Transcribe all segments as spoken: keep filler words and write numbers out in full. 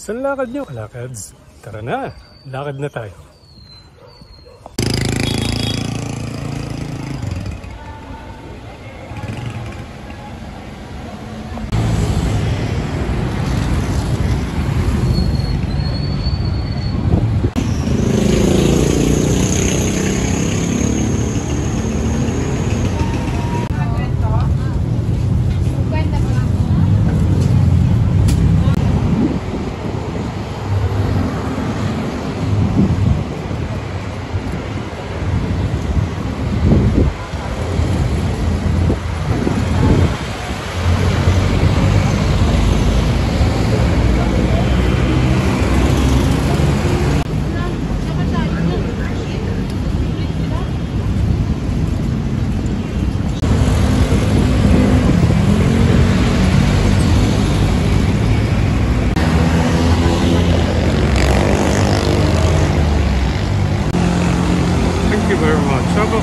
San lakad nyo, kalakads? Tara na, lakad na tayo.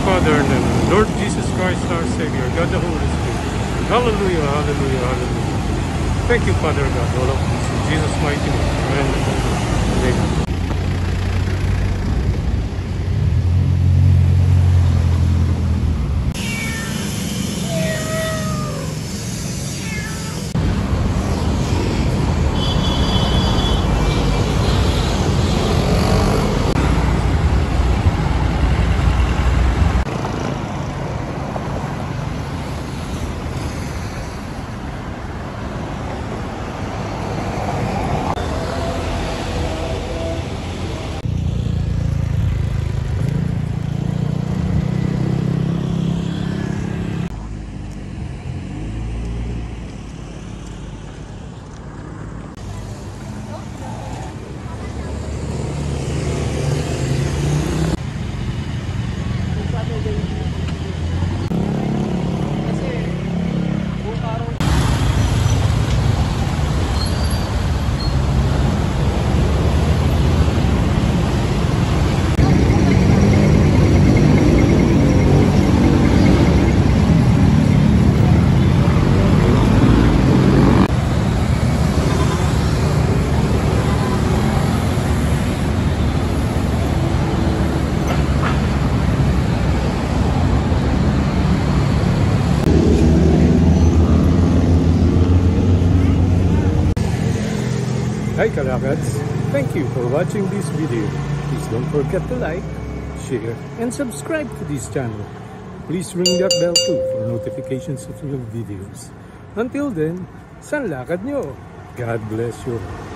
Father and the Lord Jesus Christ, our Savior, God the Holy Spirit. Hallelujah, hallelujah, hallelujah. Thank you, Father God, all of this. In Jesus' mighty name. Amen. Amen. Hi kalakads! Thank you for watching this video. Please don't forget to like, share, and subscribe to this channel. Please ring that bell too for notifications of new videos. Until then, san lakad nyo? God bless you.